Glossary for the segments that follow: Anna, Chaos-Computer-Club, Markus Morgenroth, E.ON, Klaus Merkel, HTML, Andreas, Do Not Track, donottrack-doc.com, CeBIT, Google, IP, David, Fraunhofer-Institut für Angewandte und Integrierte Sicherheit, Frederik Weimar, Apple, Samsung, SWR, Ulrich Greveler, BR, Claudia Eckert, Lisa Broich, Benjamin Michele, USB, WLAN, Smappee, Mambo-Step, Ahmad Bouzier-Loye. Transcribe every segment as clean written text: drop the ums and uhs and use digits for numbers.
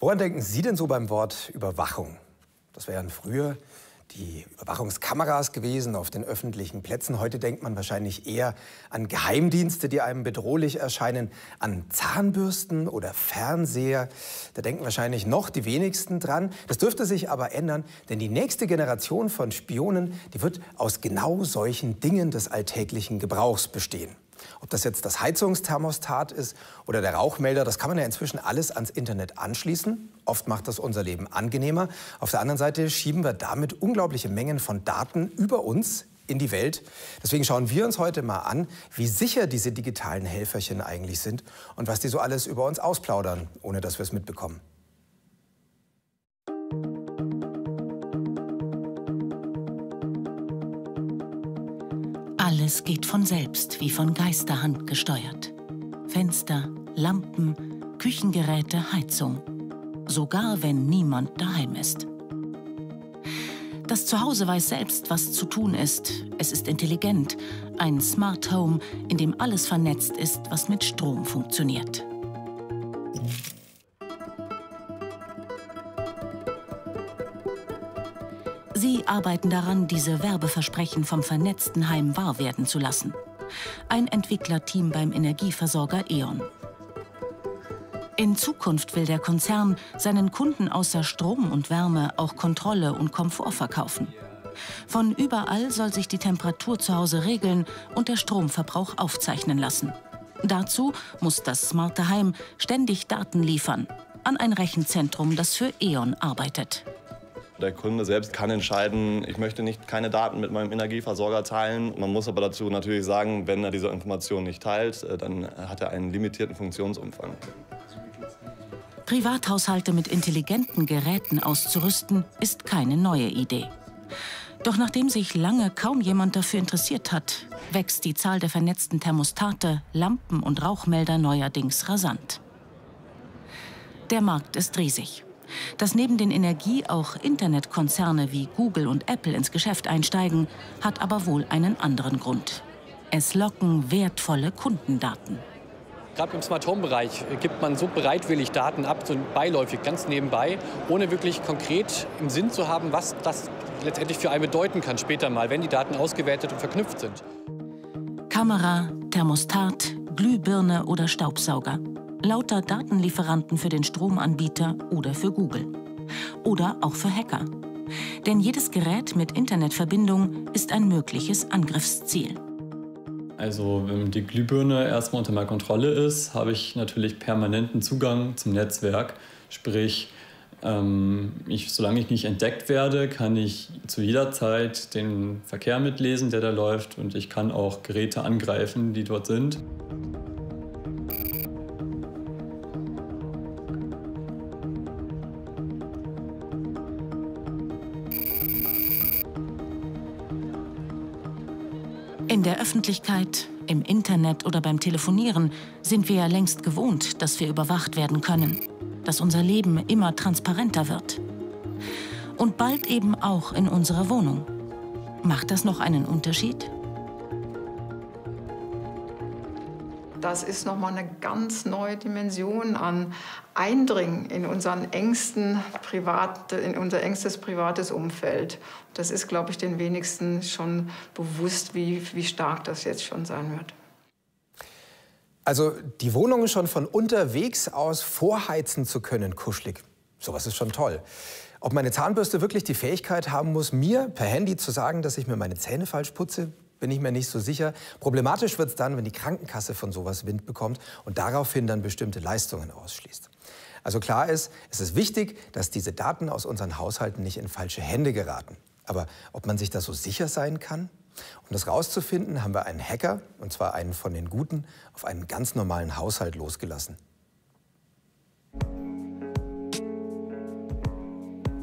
Woran denken Sie denn so beim Wort Überwachung? Das wären früher die Überwachungskameras gewesen auf den öffentlichen Plätzen. Heute denkt man wahrscheinlich eher an Geheimdienste, die einem bedrohlich erscheinen, an Zahnbürsten oder Fernseher. Da denken wahrscheinlich noch die wenigsten dran. Das dürfte sich aber ändern, denn die nächste Generation von Spionen, die wird aus genau solchen Dingen des alltäglichen Gebrauchs bestehen. Ob das jetzt das Heizungsthermostat ist oder der Rauchmelder, das kann man ja inzwischen alles ans Internet anschließen. Oft macht das unser Leben angenehmer. Auf der anderen Seite schieben wir damit unglaubliche Mengen von Daten über uns in die Welt. Deswegen schauen wir uns heute mal an, wie sicher diese digitalen Helferchen eigentlich sind und was die so alles über uns ausplaudern, ohne dass wir es mitbekommen. Alles geht von selbst, wie von Geisterhand gesteuert. Fenster, Lampen, Küchengeräte, Heizung. Sogar wenn niemand daheim ist. Das Zuhause weiß selbst, was zu tun ist. Es ist intelligent. Ein Smart Home, in dem alles vernetzt ist, was mit Strom funktioniert. Sie arbeiten daran, diese Werbeversprechen vom vernetzten Heim wahr werden zu lassen. Ein Entwicklerteam beim Energieversorger E.ON. In Zukunft will der Konzern seinen Kunden außer Strom und Wärme auch Kontrolle und Komfort verkaufen. Von überall soll sich die Temperatur zu Hause regeln und der Stromverbrauch aufzeichnen lassen. Dazu muss das smarte Heim ständig Daten liefern an ein Rechenzentrum, das für E.ON arbeitet. Der Kunde selbst kann entscheiden, ich möchte keine Daten mit meinem Energieversorger teilen. Man muss aber dazu natürlich sagen, wenn er diese Informationen nicht teilt, dann hat er einen limitierten Funktionsumfang. Privathaushalte mit intelligenten Geräten auszurüsten, ist keine neue Idee. Doch nachdem sich lange kaum jemand dafür interessiert hat, wächst die Zahl der vernetzten Thermostate, Lampen und Rauchmelder neuerdings rasant. Der Markt ist riesig. Dass neben den Energie auch Internetkonzerne wie Google und Apple ins Geschäft einsteigen, hat aber wohl einen anderen Grund. Es locken wertvolle Kundendaten. Gerade im Smart Home-Bereich gibt man so bereitwillig Daten ab, so beiläufig, ganz nebenbei, ohne wirklich konkret im Sinn zu haben, was das letztendlich für einen bedeuten kann später mal, wenn die Daten ausgewertet und verknüpft sind. Kamera, Thermostat, Glühbirne oder Staubsauger. Lauter Datenlieferanten für den Stromanbieter oder für Google. Oder auch für Hacker. Denn jedes Gerät mit Internetverbindung ist ein mögliches Angriffsziel. Also wenn die Glühbirne erstmal unter meiner Kontrolle ist, habe ich natürlich permanenten Zugang zum Netzwerk. Sprich, solange ich nicht entdeckt werde, kann ich zu jeder Zeit den Verkehr mitlesen, der da läuft. Und ich kann auch Geräte angreifen, die dort sind. In der Öffentlichkeit, im Internet oder beim Telefonieren sind wir ja längst gewohnt, dass wir überwacht werden können, dass unser Leben immer transparenter wird. Und bald eben auch in unserer Wohnung. Macht das noch einen Unterschied? Das ist nochmal eine ganz neue Dimension an Eindringen in unser engstes privates Umfeld. Das ist, glaube ich, den wenigsten schon bewusst, wie stark das jetzt schon sein wird. Also die Wohnung schon von unterwegs aus vorheizen zu können, kuschelig. Sowas ist schon toll. Ob meine Zahnbürste wirklich die Fähigkeit haben muss, mir per Handy zu sagen, dass ich mir meine Zähne falsch putze, bin ich mir nicht so sicher. Problematisch wird es dann, wenn die Krankenkasse von sowas Wind bekommt und daraufhin dann bestimmte Leistungen ausschließt. Also klar ist, es ist wichtig, dass diese Daten aus unseren Haushalten nicht in falsche Hände geraten. Aber ob man sich da so sicher sein kann? Um das rauszufinden, haben wir einen Hacker, und zwar einen von den Guten, auf einen ganz normalen Haushalt losgelassen.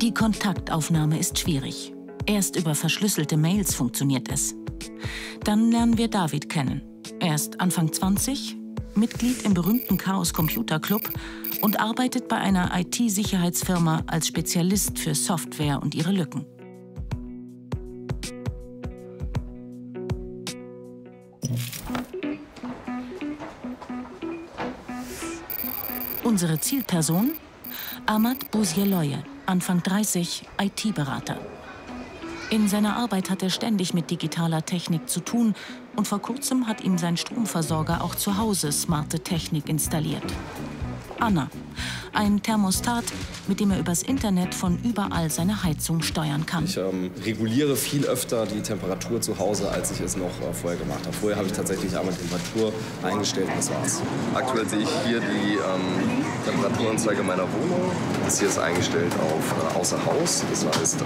Die Kontaktaufnahme ist schwierig. Erst über verschlüsselte Mails funktioniert es. Dann lernen wir David kennen. Er ist Anfang 20, Mitglied im berühmten Chaos-Computer-Club und arbeitet bei einer IT-Sicherheitsfirma als Spezialist für Software und ihre Lücken. Unsere Zielperson? Ahmad Bouzier-Loye, Anfang 30, IT-Berater. In seiner Arbeit hat er ständig mit digitaler Technik zu tun und vor kurzem hat ihm sein Stromversorger auch zu Hause smarte Technik installiert. Anna, ein Thermostat, mit dem er übers Internet von überall seine Heizung steuern kann. Ich reguliere viel öfter die Temperatur zu Hause, als ich es noch vorher gemacht habe. Vorher habe ich tatsächlich einmal die Temperatur eingestellt und das war's. Aktuell sehe ich hier die Temperaturanzeige meiner Wohnung. Das hier ist eingestellt auf außer Haus, das heißt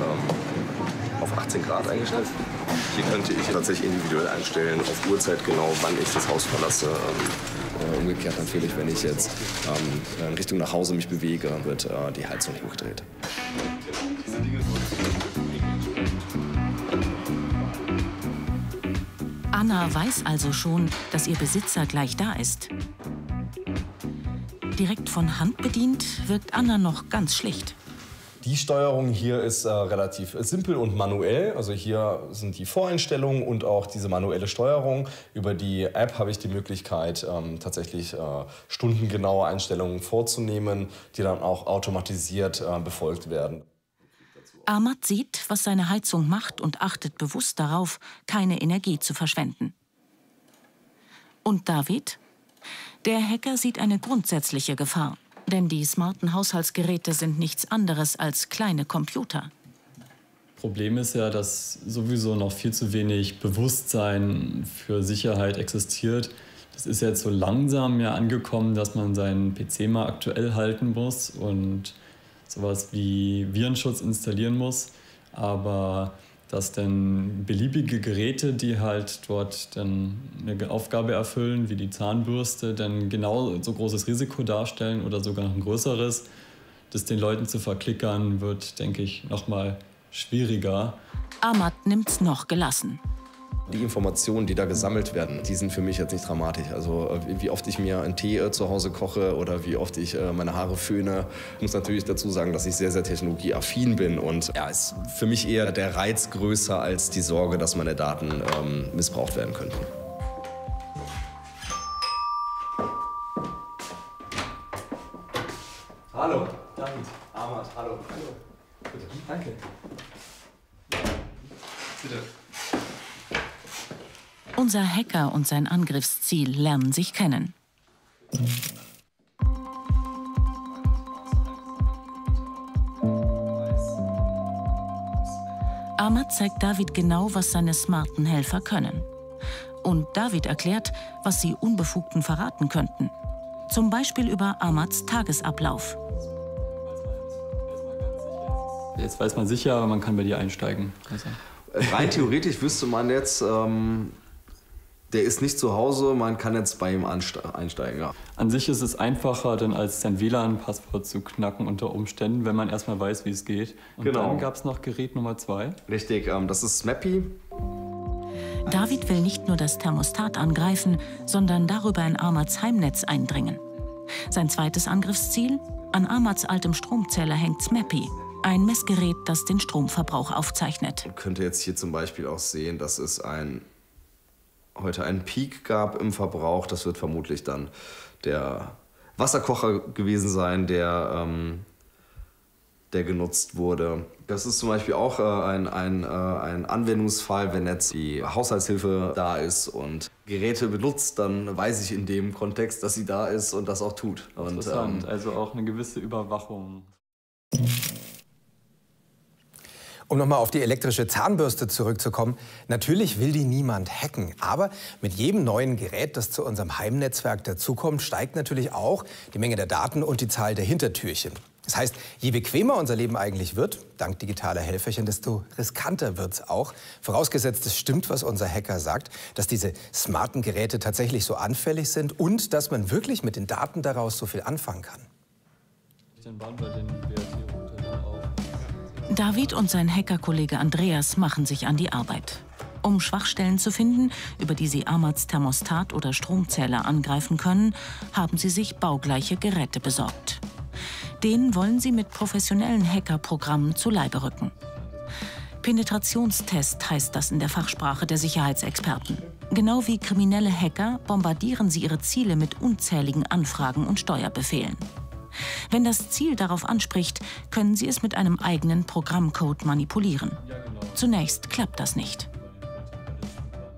auf 18 Grad eingestellt. Hier könnte ich tatsächlich individuell einstellen, auf Uhrzeit genau, wann ich das Haus verlasse. Umgekehrt empfehle ich, wenn ich jetzt in Richtung nach Hause mich bewege, wird die Heizung hochgedreht. Anna weiß also schon, dass ihr Besitzer gleich da ist. Direkt von Hand bedient, wirkt Anna noch ganz schlicht. Die Steuerung hier ist relativ simpel und manuell. Also hier sind die Voreinstellungen und auch diese manuelle Steuerung. Über die App habe ich die Möglichkeit, tatsächlich stundengenaue Einstellungen vorzunehmen, die dann auch automatisiert befolgt werden. Ahmad sieht, was seine Heizung macht und achtet bewusst darauf, keine Energie zu verschwenden. Und David? Der Hacker sieht eine grundsätzliche Gefahr. Denn die smarten Haushaltsgeräte sind nichts anderes als kleine Computer. Das Problem ist ja, dass sowieso noch viel zu wenig Bewusstsein für Sicherheit existiert. Das ist jetzt so langsam ja angekommen, dass man seinen PC mal aktuell halten muss und sowas wie Virenschutz installieren muss. Aber dass dann beliebige Geräte, die halt dort dann eine Aufgabe erfüllen, wie die Zahnbürste, dann genau so großes Risiko darstellen oder sogar noch ein größeres, das den Leuten zu verklickern, wird, denke ich, noch mal schwieriger. Ahmad nimmt's noch gelassen. Die Informationen, die da gesammelt werden, die sind für mich jetzt nicht dramatisch. Also wie oft ich mir einen Tee zu Hause koche oder wie oft ich meine Haare föhne. Ich muss natürlich dazu sagen, dass ich sehr, sehr technologieaffin bin. Und ja, ist für mich eher der Reiz größer als die Sorge, dass meine Daten missbraucht werden könnten. Hallo, David, Ahmad, hallo. Hallo. Bitte. Danke. Bitte. Unser Hacker und sein Angriffsziel lernen sich kennen. Ahmad zeigt David genau, was seine smarten Helfer können. Und David erklärt, was sie Unbefugten verraten könnten. Zum Beispiel über Ahmads Tagesablauf. Jetzt weiß man sicher, man kann bei dir einsteigen. Also. Rein theoretisch wüsste man jetzt... Der ist nicht zu Hause, man kann jetzt bei ihm einsteigen. Ja. An sich ist es einfacher, denn als sein WLAN-Passwort zu knacken unter Umständen, wenn man erstmal weiß, wie es geht. Und genau. Dann gab es noch Gerät Nummer 2. Richtig, das ist Smappee. David will nicht nur das Thermostat angreifen, sondern darüber in Ahmads Heimnetz eindringen. Sein zweites Angriffsziel? An Ahmads altem Stromzähler hängt Smappee. Ein Messgerät, das den Stromverbrauch aufzeichnet. Man könnte jetzt hier zum Beispiel auch sehen, dass es heute einen Peak gab im Verbrauch. Das wird vermutlich dann der Wasserkocher gewesen sein, der genutzt wurde. Das ist zum Beispiel auch ein Anwendungsfall, wenn jetzt die Haushaltshilfe da ist und Geräte benutzt, dann weiß ich in dem Kontext, dass sie da ist und das auch tut. Und, interessant, also auch eine gewisse Überwachung. Um nochmal auf die elektrische Zahnbürste zurückzukommen, natürlich will die niemand hacken. Aber mit jedem neuen Gerät, das zu unserem Heimnetzwerk dazukommt, steigt natürlich auch die Menge der Daten und die Zahl der Hintertürchen. Das heißt, je bequemer unser Leben eigentlich wird, dank digitaler Helferchen, desto riskanter wird es auch. Vorausgesetzt, es stimmt, was unser Hacker sagt, dass diese smarten Geräte tatsächlich so anfällig sind und dass man wirklich mit den Daten daraus so viel anfangen kann. David und sein Hackerkollege Andreas machen sich an die Arbeit, um Schwachstellen zu finden, über die sie Ahmads Thermostat oder Stromzähler angreifen können, haben sie sich baugleiche Geräte besorgt. Den wollen sie mit professionellen Hackerprogrammen zu Leibe rücken. Penetrationstest heißt das in der Fachsprache der Sicherheitsexperten. Genau wie kriminelle Hacker bombardieren sie ihre Ziele mit unzähligen Anfragen und Steuerbefehlen. Wenn das Ziel darauf anspricht, können Sie es mit einem eigenen Programmcode manipulieren. Zunächst klappt das nicht.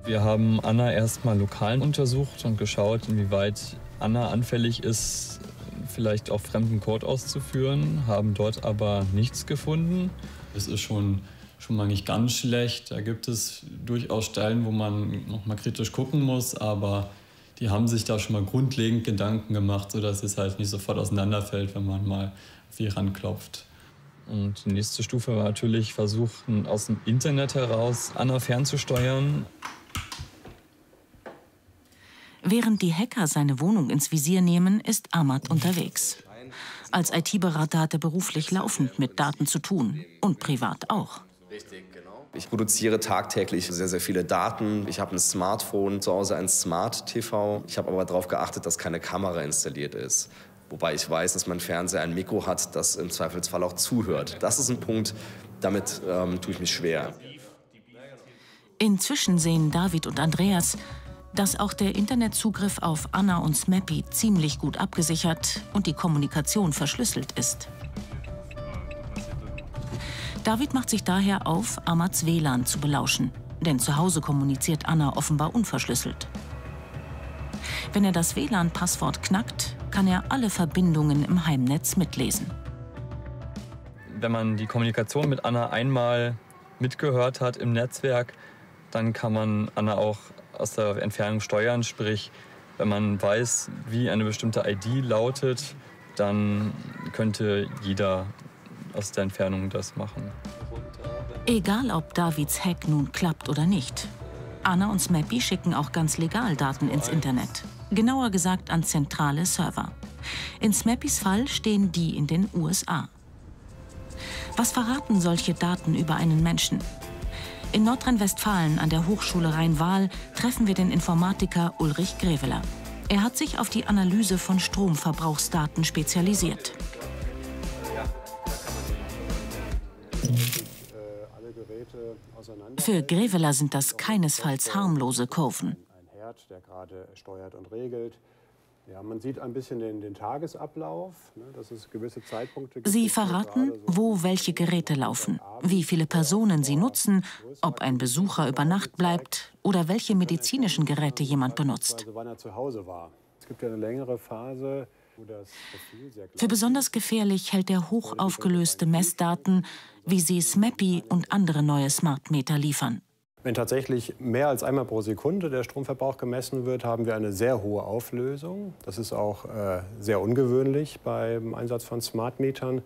Wir haben Anna erstmal lokal untersucht und geschaut, inwieweit Anna anfällig ist, vielleicht auch fremden Code auszuführen, haben dort aber nichts gefunden. Das ist schon mal nicht ganz schlecht. Da gibt es durchaus Stellen, wo man noch mal kritisch gucken muss, aber die haben sich da schon mal grundlegend Gedanken gemacht, sodass es halt nicht sofort auseinanderfällt, wenn man mal auf die ranklopft. Und die nächste Stufe war natürlich versuchen, aus dem Internet heraus Anna fernzusteuern. Während die Hacker seine Wohnung ins Visier nehmen, ist Ahmad unterwegs. Als IT-Berater hat er beruflich laufend mit Daten zu tun und privat auch. Ich produziere tagtäglich sehr, sehr viele Daten. Ich habe ein Smartphone, zu Hause ein Smart-TV. Ich habe aber darauf geachtet, dass keine Kamera installiert ist. Wobei ich weiß, dass mein Fernseher ein Mikro hat, das im Zweifelsfall auch zuhört. Das ist ein Punkt, damit tue ich mich schwer. Inzwischen sehen David und Andreas, dass auch der Internetzugriff auf Anna und Smappee ziemlich gut abgesichert und die Kommunikation verschlüsselt ist. David macht sich daher auf, Ahmads WLAN zu belauschen. Denn zu Hause kommuniziert Anna offenbar unverschlüsselt. Wenn er das WLAN-Passwort knackt, kann er alle Verbindungen im Heimnetz mitlesen. Wenn man die Kommunikation mit Anna einmal mitgehört hat im Netzwerk, dann kann man Anna auch aus der Entfernung steuern. Sprich, wenn man weiß, wie eine bestimmte ID lautet, dann könnte jeder aus der Entfernung das machen. Egal, ob Davids Hack nun klappt oder nicht. Anna und Smappee schicken auch ganz legal Daten ins Internet. Genauer gesagt an zentrale Server. In Smappees Fall stehen die in den USA. Was verraten solche Daten über einen Menschen? In Nordrhein-Westfalen an der Hochschule Rhein-Waal treffen wir den Informatiker Ulrich Greveler. Er hat sich auf die Analyse von Stromverbrauchsdaten spezialisiert. Für Greveler sind das keinesfalls harmlose Kurven. Ein Herd, der gerade steuert und regelt. Ja, man sieht ein bisschen den Tagesablauf, ne, dass es gewisse Zeitpunkte gibt. Sie verraten, wo welche Geräte laufen, wie viele Personen sie nutzen, ob ein Besucher über Nacht bleibt oder welche medizinischen Geräte jemand benutzt. Wann er zu Hause war. Es gibt ja eine längere Phase. Für besonders gefährlich hält er hochaufgelöste Messdaten, wie sie Smappee und andere neue Smartmeter liefern. Wenn tatsächlich mehr als einmal pro Sekunde der Stromverbrauch gemessen wird, haben wir eine sehr hohe Auflösung. Das ist auch sehr ungewöhnlich beim Einsatz von Smartmetern.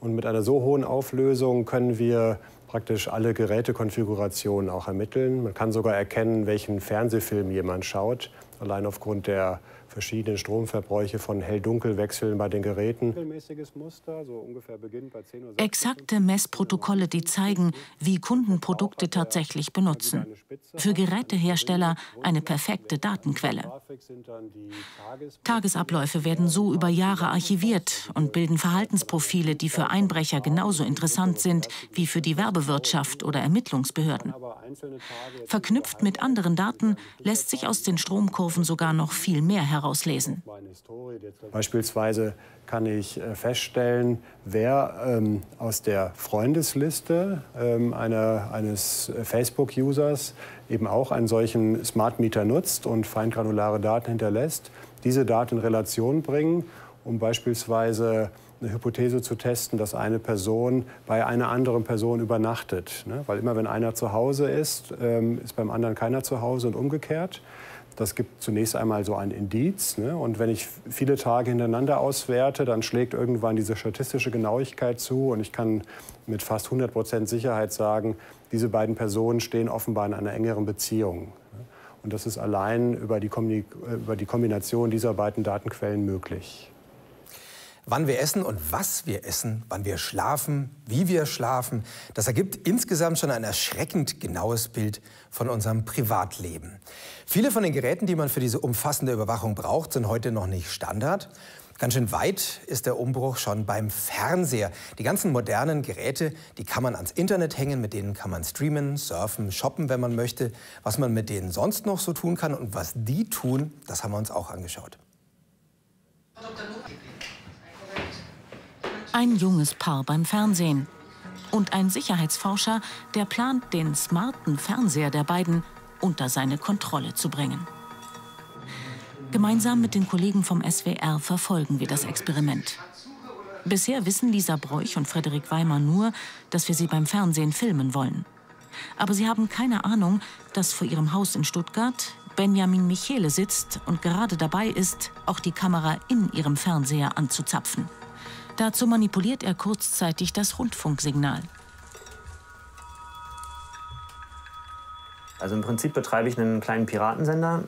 Und mit einer so hohen Auflösung können wir praktisch alle Gerätekonfigurationen auch ermitteln. Man kann sogar erkennen, welchen Fernsehfilm jemand schaut, allein aufgrund der verschiedene Stromverbräuche von hell-dunkel wechseln bei den Geräten. Exakte Messprotokolle, die zeigen, wie Kunden Produkte tatsächlich benutzen. Für Gerätehersteller eine perfekte Datenquelle. Tagesabläufe werden so über Jahre archiviert und bilden Verhaltensprofile, die für Einbrecher genauso interessant sind wie für die Werbewirtschaft oder Ermittlungsbehörden. Verknüpft mit anderen Daten lässt sich aus den Stromkurven sogar noch viel mehr herauslesen. Beispielsweise kann ich feststellen, wer aus der Freundesliste eines Facebook-Users eben auch einen solchen Smart Meter nutzt und feingranulare Daten hinterlässt, diese Daten in Relation bringen, um beispielsweise eine Hypothese zu testen, dass eine Person bei einer anderen Person übernachtet. Ne? Weil immer, wenn einer zu Hause ist, ist beim anderen keiner zu Hause und umgekehrt. Das gibt zunächst einmal so ein Indiz. Ne? Und wenn ich viele Tage hintereinander auswerte, dann schlägt irgendwann diese statistische Genauigkeit zu. Und ich kann mit fast 100% Sicherheit sagen, diese beiden Personen stehen offenbar in einer engeren Beziehung. Und das ist allein über die Kombination dieser beiden Datenquellen möglich. Wann wir essen und was wir essen, wann wir schlafen, wie wir schlafen, das ergibt insgesamt schon ein erschreckend genaues Bild von unserem Privatleben. Viele von den Geräten, die man für diese umfassende Überwachung braucht, sind heute noch nicht Standard. Ganz schön weit ist der Umbruch schon beim Fernseher. Die ganzen modernen Geräte, die kann man ans Internet hängen, mit denen kann man streamen, surfen, shoppen, wenn man möchte. Was man mit denen sonst noch so tun kann und was die tun, das haben wir uns auch angeschaut. ein junges Paar beim Fernsehen und ein Sicherheitsforscher, der plant, den smarten Fernseher der beiden unter seine Kontrolle zu bringen. Gemeinsam mit den Kollegen vom SWR verfolgen wir das Experiment. Bisher wissen Lisa Broich und Frederik Weimar nur, dass wir sie beim Fernsehen filmen wollen. Aber sie haben keine Ahnung, dass vor ihrem Haus in Stuttgart Benjamin Michele sitzt und gerade dabei ist, auch die Kamera in ihrem Fernseher anzuzapfen. Dazu manipuliert er kurzzeitig das Rundfunksignal. Also im Prinzip betreibe ich einen kleinen Piratensender.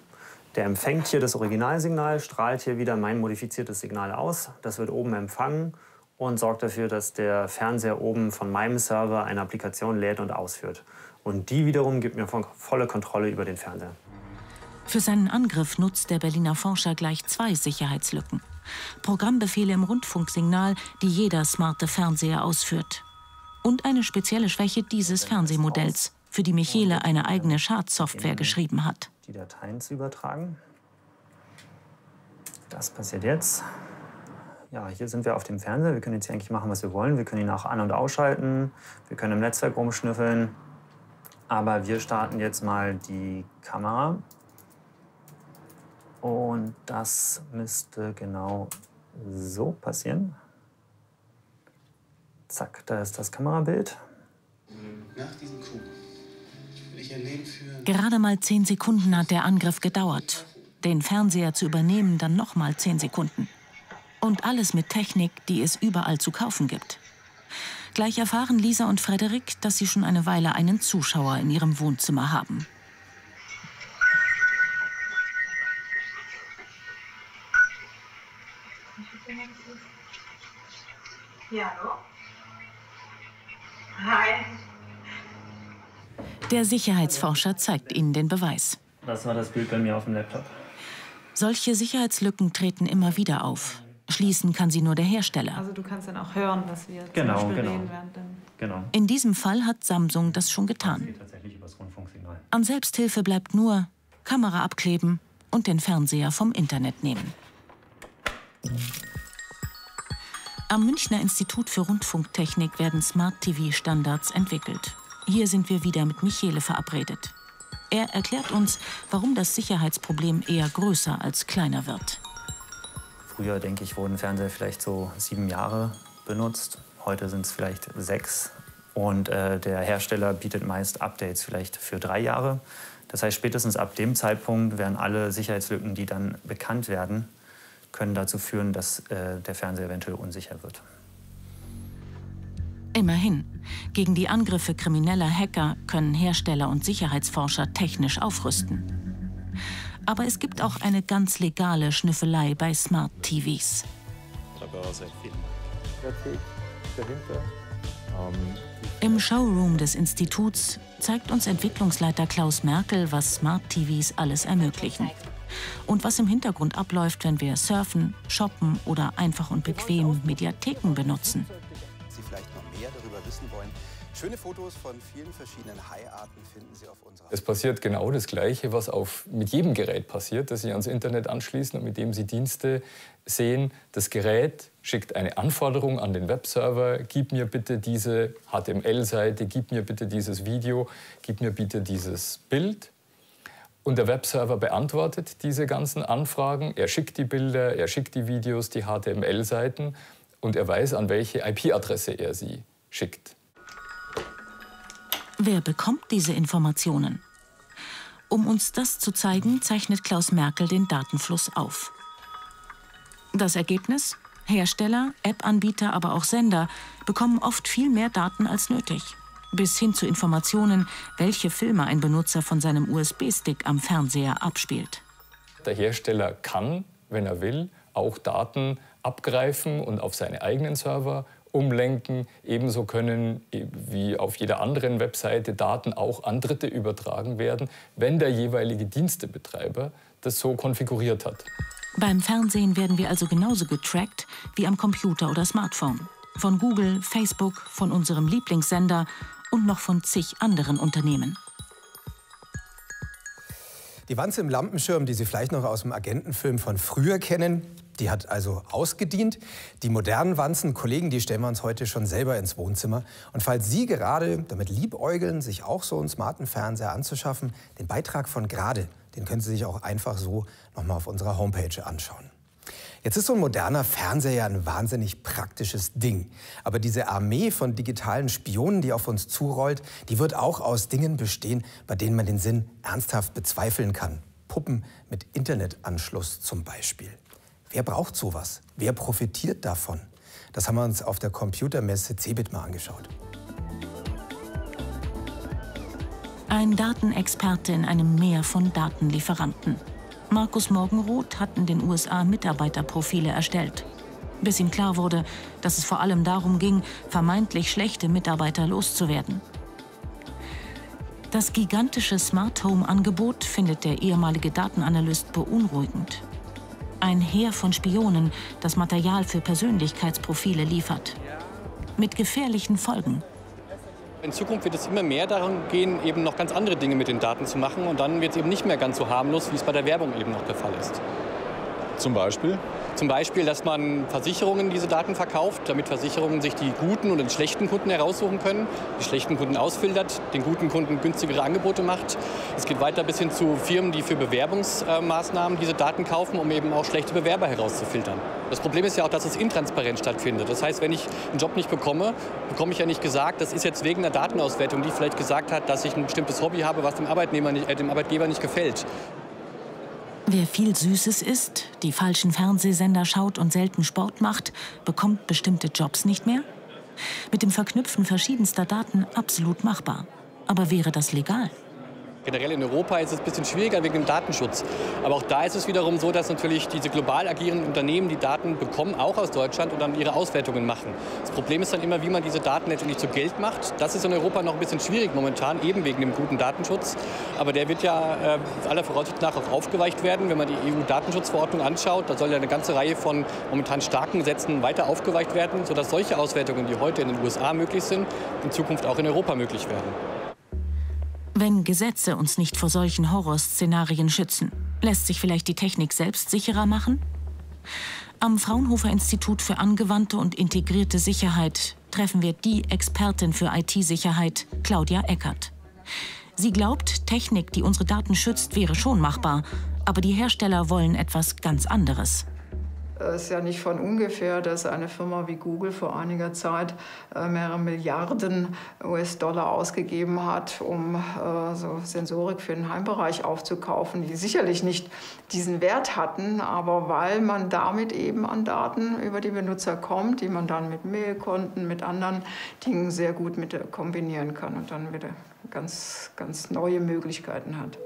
Der empfängt hier das Originalsignal, strahlt hier wieder mein modifiziertes Signal aus. Das wird oben empfangen und sorgt dafür, dass der Fernseher oben von meinem Server eine Applikation lädt und ausführt. Und die wiederum gibt mir volle Kontrolle über den Fernseher. Für seinen Angriff nutzt der Berliner Forscher gleich zwei Sicherheitslücken. Programmbefehle im Rundfunksignal, die jeder smarte Fernseher ausführt. Und eine spezielle Schwäche dieses Fernsehmodells, für die Michele eine eigene Schadsoftware geschrieben hat. Die Dateien zu übertragen. Das passiert jetzt. Ja, hier sind wir auf dem Fernseher. Wir können jetzt hier eigentlich machen, was wir wollen. Wir können ihn auch an- und ausschalten. Wir können im Netzwerk rumschnüffeln. Aber wir starten jetzt mal die Kamera. Und das müsste genau so passieren. Zack, da ist das Kamerabild. Nach diesem Coup. Gerade mal 10 Sekunden hat der Angriff gedauert. Den Fernseher zu übernehmen, dann noch mal 10 Sekunden. Und alles mit Technik, die es überall zu kaufen gibt. Gleich erfahren Lisa und Frederik, dass sie schon eine Weile einen Zuschauer in ihrem Wohnzimmer haben. Ja, hallo? Hi. Der Sicherheitsforscher zeigt ihnen den Beweis. Das war das Bild bei mir auf dem Laptop. Solche Sicherheitslücken treten immer wieder auf. Schließen kann sie nur der Hersteller. Also du kannst dann auch hören, dass wir zum Beispiel reden werden. Genau. In diesem Fall hat Samsung das schon getan. Das geht tatsächlich übers Rundfunksignal. An Selbsthilfe bleibt nur Kamera abkleben und den Fernseher vom Internet nehmen. Am Münchner Institut für Rundfunktechnik werden Smart-TV-Standards entwickelt. Hier sind wir wieder mit Michele verabredet. Er erklärt uns, warum das Sicherheitsproblem eher größer als kleiner wird. Früher, denke ich, wurden Fernseher vielleicht so 7 Jahre benutzt. Heute sind es vielleicht 6. Und der Hersteller bietet meist Updates vielleicht für 3 Jahre. Das heißt, spätestens ab dem Zeitpunkt werden alle Sicherheitslücken, die dann bekannt werden, können dazu führen, dass der Fernseher eventuell unsicher wird. Immerhin, gegen die Angriffe krimineller Hacker können Hersteller und Sicherheitsforscher technisch aufrüsten. Aber es gibt auch eine ganz legale Schnüffelei bei Smart-TVs. Im Showroom des Instituts zeigt uns Entwicklungsleiter Klaus Merkel, was Smart-TVs alles ermöglichen. Und was im Hintergrund abläuft, wenn wir surfen, shoppen oder einfach und bequem Mediatheken benutzen. Vielleicht noch mehr darüber wissen wollen. Schöne Fotos von vielen verschiedenen Haiarten finden Sie auf unserer... Es passiert genau das Gleiche, was mit jedem Gerät passiert, das Sie ans Internet anschließen und mit dem Sie Dienste sehen. Das Gerät schickt eine Anforderung an den Webserver. Gib mir bitte diese HTML-Seite, gib mir bitte dieses Video, gib mir bitte dieses Bild. Und der Webserver beantwortet diese ganzen Anfragen. Er schickt die Bilder, er schickt die Videos, die HTML-Seiten. Und er weiß, an welche IP-Adresse er sie schickt. Wer bekommt diese Informationen? Um uns das zu zeigen, zeichnet Klaus Merkel den Datenfluss auf. Das Ergebnis? Hersteller, App-Anbieter, aber auch Sender bekommen oft viel mehr Daten als nötig. Bis hin zu Informationen, welche Filme ein Benutzer von seinem USB-Stick am Fernseher abspielt. Der Hersteller kann, wenn er will, auch Daten abgreifen und auf seine eigenen Server umlenken. Ebenso können, wie auf jeder anderen Webseite, Daten auch an Dritte übertragen werden, wenn der jeweilige Dienstebetreiber das so konfiguriert hat. Beim Fernsehen werden wir also genauso getrackt wie am Computer oder Smartphone. Von Google, Facebook, von unserem Lieblingssender und noch von zig anderen Unternehmen. Die Wanze im Lampenschirm, die Sie vielleicht noch aus dem Agentenfilm von früher kennen, Die hat also ausgedient. Die modernen Wanzen-Kollegen, die stellen wir uns heute schon selber ins Wohnzimmer. Und falls Sie gerade damit liebäugeln, sich auch so einen smarten Fernseher anzuschaffen, den Beitrag von gerade, den können Sie sich auch einfach so nochmal auf unserer Homepage anschauen. Jetzt ist so ein moderner Fernseher ja ein wahnsinnig praktisches Ding. Aber diese Armee von digitalen Spionen, die auf uns zurollt, die wird auch aus Dingen bestehen, bei denen man den Sinn ernsthaft bezweifeln kann. Puppen mit Internetanschluss zum Beispiel. Wer braucht sowas? Wer profitiert davon? Das haben wir uns auf der Computermesse CeBIT mal angeschaut. Ein Datenexperte in einem Meer von Datenlieferanten. Markus Morgenroth hat in den USA Mitarbeiterprofile erstellt. Bis ihm klar wurde, dass es vor allem darum ging, vermeintlich schlechte Mitarbeiter loszuwerden. Das gigantische Smart-Home-Angebot findet der ehemalige Datenanalyst beunruhigend. Ein Heer von Spionen, das Material für Persönlichkeitsprofile liefert. Mit gefährlichen Folgen. In Zukunft wird es immer mehr darum gehen, eben noch ganz andere Dinge mit den Daten zu machen. Und dann wird es eben nicht mehr ganz so harmlos, wie es bei der Werbung eben noch der Fall ist. Zum Beispiel? Zum Beispiel, dass man Versicherungen diese Daten verkauft, damit Versicherungen sich die guten und den schlechten Kunden heraussuchen können. Die schlechten Kunden ausfiltert, den guten Kunden günstigere Angebote macht. Es geht weiter bis hin zu Firmen, die für Bewerbungsmaßnahmen diese Daten kaufen, um eben auch schlechte Bewerber herauszufiltern. Das Problem ist ja auch, dass es intransparent stattfindet. Das heißt, wenn ich einen Job nicht bekomme, bekomme ich ja nicht gesagt, das ist jetzt wegen der Datenauswertung, die vielleicht gesagt hat, dass ich ein bestimmtes Hobby habe, was dem Arbeitgeber nicht gefällt. Wer viel Süßes isst, die falschen Fernsehsender schaut und selten Sport macht, bekommt bestimmte Jobs nicht mehr? Mit dem Verknüpfen verschiedenster Daten absolut machbar. Aber wäre das legal? Generell in Europa ist es ein bisschen schwieriger wegen dem Datenschutz. Aber auch da ist es wiederum so, dass natürlich diese global agierenden Unternehmen die Daten bekommen, auch aus Deutschland, und dann ihre Auswertungen machen. Das Problem ist dann immer, wie man diese Daten letztendlich zu Geld macht. Das ist in Europa noch ein bisschen schwierig momentan, eben wegen dem guten Datenschutz. Aber der wird ja aller Voraussicht nach auch aufgeweicht werden. Wenn man die EU-Datenschutzverordnung anschaut, da soll ja eine ganze Reihe von momentan starken Sätzen weiter aufgeweicht werden, sodass solche Auswertungen, die heute in den USA möglich sind, in Zukunft auch in Europa möglich werden. Wenn Gesetze uns nicht vor solchen Horrorszenarien schützen, lässt sich vielleicht die Technik selbst sicherer machen? Am Fraunhofer-Institut für Angewandte und Integrierte Sicherheit treffen wir die Expertin für IT-Sicherheit, Claudia Eckert. Sie glaubt, Technik, die unsere Daten schützt, wäre schon machbar. Aber die Hersteller wollen etwas ganz anderes. Es ist ja nicht von ungefähr, dass eine Firma wie Google vor einiger Zeit mehrere Milliarden US-Dollar ausgegeben hat, um so Sensorik für den Heimbereich aufzukaufen, die sicherlich nicht diesen Wert hatten, aber weil man damit eben an Daten über die Benutzer kommt, die man dann mit Mailkonten, mit anderen Dingen sehr gut mit kombinieren kann und dann wieder ganz neue Möglichkeiten hat.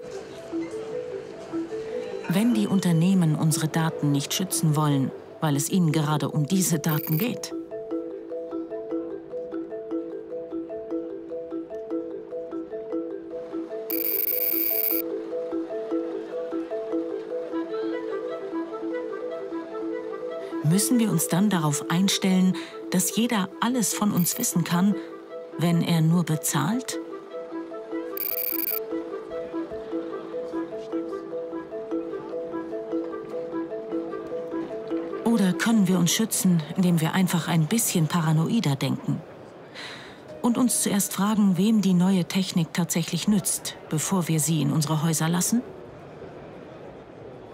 Wenn die Unternehmen unsere Daten nicht schützen wollen, weil es ihnen gerade um diese Daten geht. Müssen wir uns dann darauf einstellen, dass jeder alles von uns wissen kann, wenn er nur bezahlt? Oder können wir uns schützen, indem wir einfach ein bisschen paranoider denken? Und uns zuerst fragen, wem die neue Technik tatsächlich nützt, bevor wir sie in unsere Häuser lassen?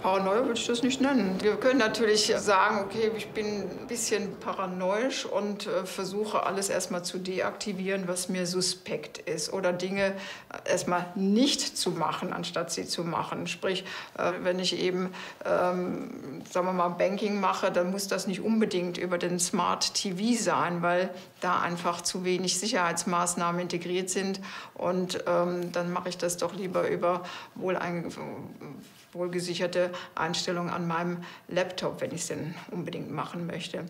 Paranoia würde ich das nicht nennen. Wir können natürlich sagen, okay, ich bin ein bisschen paranoisch und versuche alles erstmal zu deaktivieren, was mir suspekt ist. Oder Dinge erstmal nicht zu machen, anstatt sie zu machen. Sprich, wenn ich eben, sagen wir mal, Banking mache, dann muss das nicht unbedingt über den Smart TV sein, weil da einfach zu wenig Sicherheitsmaßnahmen integriert sind. Und dann mache ich das doch lieber über wohlgesicherte Einstellung an meinem Laptop, wenn ich es denn unbedingt machen möchte.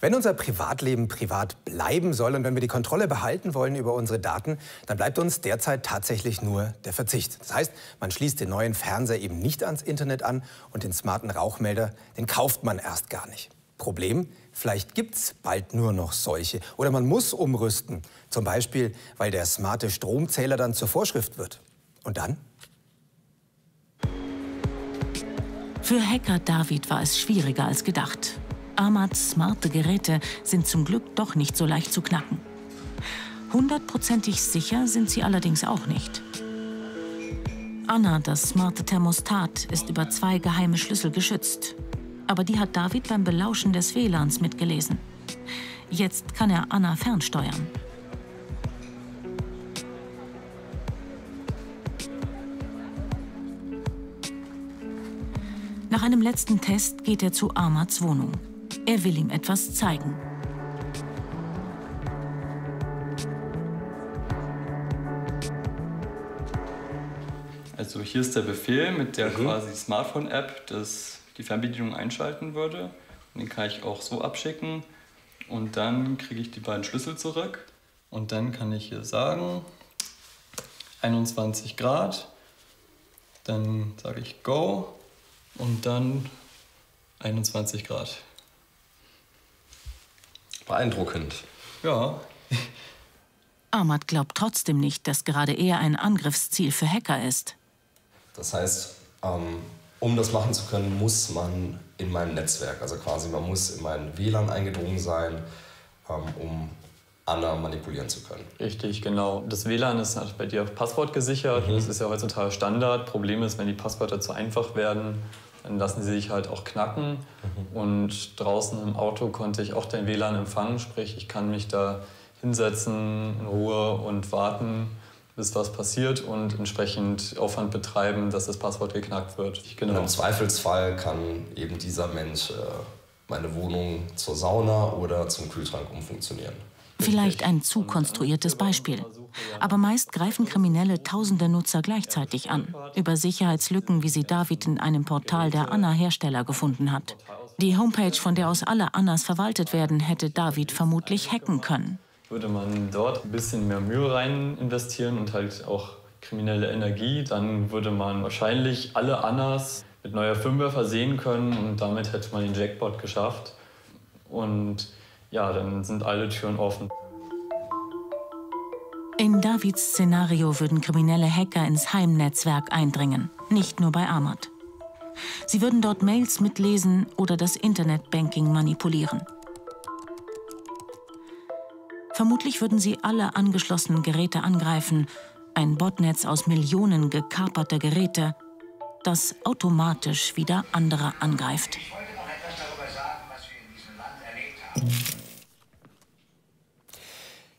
Wenn unser Privatleben privat bleiben soll und wenn wir die Kontrolle behalten wollen über unsere Daten, dann bleibt uns derzeit tatsächlich nur der Verzicht. Das heißt, man schließt den neuen Fernseher eben nicht ans Internet an und den smarten Rauchmelder, den kauft man erst gar nicht. Problem, vielleicht gibt es bald nur noch solche. Oder man muss umrüsten, zum Beispiel, weil der smarte Stromzähler dann zur Vorschrift wird. Und dann? Für Hacker David war es schwieriger als gedacht. Ahmads smarte Geräte sind zum Glück doch nicht so leicht zu knacken. 100-prozentig sicher sind sie allerdings auch nicht. Anna, das smarte Thermostat, ist über 2 geheime Schlüssel geschützt. Aber die hat David beim Belauschen des WLANs mitgelesen. Jetzt kann er Anna fernsteuern. Nach einem letzten Test geht er zu Ahmads Wohnung. Er will ihm etwas zeigen. Also hier ist der Befehl, mit der quasi Smartphone-App die Fernbedienung einschalten würde. Und den kann ich auch so abschicken. Und dann kriege ich die beiden Schlüssel zurück. Und dann kann ich hier sagen, 21 Grad. Dann sage ich Go. Und dann 21 Grad. Beeindruckend. Ja. Ahmad glaubt trotzdem nicht, dass gerade er ein Angriffsziel für Hacker ist. Das heißt, um das machen zu können, muss man in mein Netzwerk, also quasi man muss in mein WLAN eingedrungen sein, um Anna manipulieren zu können. Richtig, genau. Das WLAN ist bei dir auf Passwort gesichert. Das ist ja heutzutage Standard. Problem ist, wenn die Passwörter zu einfach werden, dann lassen sie sich halt auch knacken. Und draußen im Auto konnte ich auch dein WLAN empfangen, sprich ich kann mich da hinsetzen in Ruhe und warten, bis was passiert und entsprechend Aufwand betreiben, dass das Passwort geknackt wird. Genau. Im Zweifelsfall kann eben dieser Mensch meine Wohnung zur Sauna oder zum Kühlschrank umfunktionieren. Vielleicht ein zu konstruiertes Beispiel. Aber meist greifen Kriminelle tausende Nutzer gleichzeitig an, über Sicherheitslücken, wie sie David in einem Portal der Anna-Hersteller gefunden hat. Die Homepage, von der aus alle Annas verwaltet werden, hätte David vermutlich hacken können. Würde man dort ein bisschen mehr Mühe rein investieren und halt auch kriminelle Energie, dann würde man wahrscheinlich alle Annas mit neuer Firmware versehen können und damit hätte man den Jackpot geschafft. Und ja, dann sind alle Türen offen. In Davids Szenario würden kriminelle Hacker ins Heimnetzwerk eindringen, nicht nur bei Ahmad. Sie würden dort Mails mitlesen oder das Internetbanking manipulieren. Vermutlich würden sie alle angeschlossenen Geräte angreifen, ein Botnetz aus Millionen gekaperter Geräte, das automatisch wieder andere angreift. Ich wollte noch etwas darüber sagen, was wir in diesem Land erlebt haben.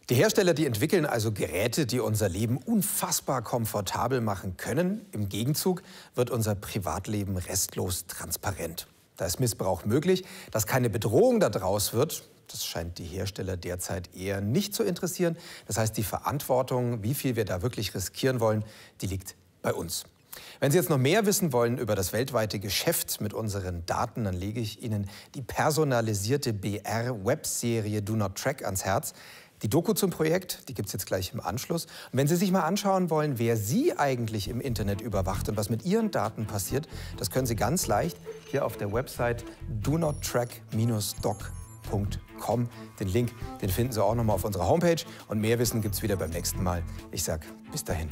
Die Hersteller, die entwickeln also Geräte, die unser Leben unfassbar komfortabel machen können. Im Gegenzug wird unser Privatleben restlos transparent. Da ist Missbrauch möglich, dass keine Bedrohung daraus wird. Das scheint die Hersteller derzeit eher nicht zu interessieren. Das heißt, die Verantwortung, wie viel wir da wirklich riskieren wollen, die liegt bei uns. Wenn Sie jetzt noch mehr wissen wollen über das weltweite Geschäft mit unseren Daten, dann lege ich Ihnen die personalisierte BR-Webserie Do Not Track ans Herz. Die Doku zum Projekt, die gibt es jetzt gleich im Anschluss. Und wenn Sie sich mal anschauen wollen, wer Sie eigentlich im Internet überwacht und was mit Ihren Daten passiert, das können Sie ganz leicht hier auf der Website donottrack-doc.com. Den Link, den finden Sie auch nochmal auf unserer Homepage. Und mehr Wissen gibt es wieder beim nächsten Mal. Ich sage bis dahin.